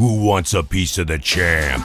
Who wants a piece of the champ?